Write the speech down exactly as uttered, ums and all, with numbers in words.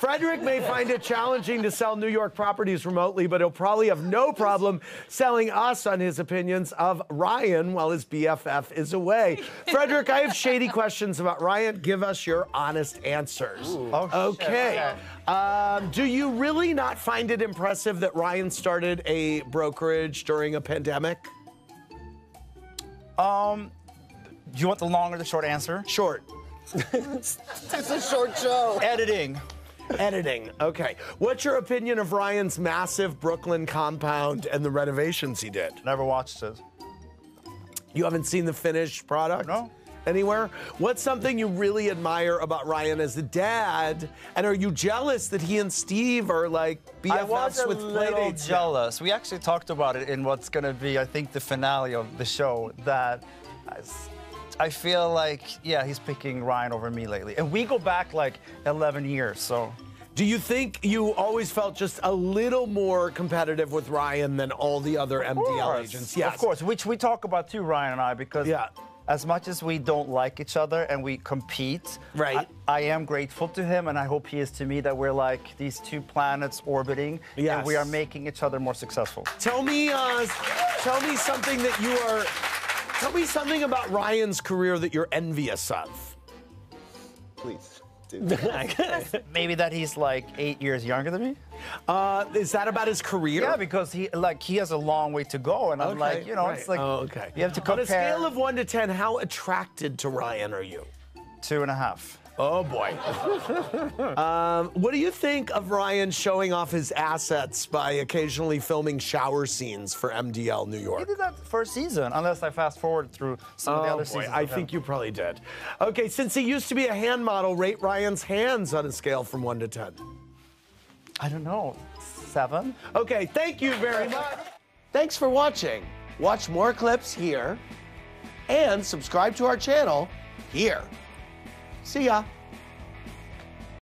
Fredrik may find it challenging to sell New York properties remotely, but he'll probably have no problem selling us on his opinions of Ryan while his B F F is away. Fredrik, I have shady questions about Ryan. Give us your honest answers. Ooh, okay. Sure. Um, do you really not find it impressive that Ryan started a brokerage during a pandemic? Um, do you want the long or the short answer? Short. It's a short show. Editing. Editing. Okay. What's your opinion of Ryan's massive Brooklyn compound and the renovations he did? Never watched it. You haven't seen the finished product? No. Anywhere? What's something you really admire about Ryan as a dad? And are you jealous that he and Steve are like B F Fs? I was a with little jealous. Now? We actually talked about it in what's going to be, I think, the finale of the show. That I feel like, yeah, he's picking Ryan over me lately. And we go back like eleven years, so. Do you think you always felt just a little more competitive with Ryan than all the other M D L agents? Yes. Of course, which we talk about too, Ryan and I, because yeah. as much as we don't like each other and we compete, right. I, I am grateful to him, and I hope he is to me, that we're like these two planets orbiting, yes. and we are making each other more successful. Tell me, uh, tell me something that you are... Tell me something about Ryan's career that you're envious of. Please. Maybe that he's like eight years younger than me. Uh, is that about his career? Yeah, because he like he has a long way to go, and okay, I'm like, you know, right. it's like oh, okay. you have to compare. On a scale of one to ten, how attracted to Ryan are you? Two and a half. Oh boy. um, what do you think of Ryan showing off his assets by occasionally filming shower scenes for M D L New York? He did that first season, unless I fast forward through some oh of the other boy. seasons. I think you probably did. Okay, since he used to be a hand model, rate Ryan's hands on a scale from one to ten. I don't know, seven? Okay, thank you very much. Thanks for watching. Watch more clips here and subscribe to our channel here. See ya.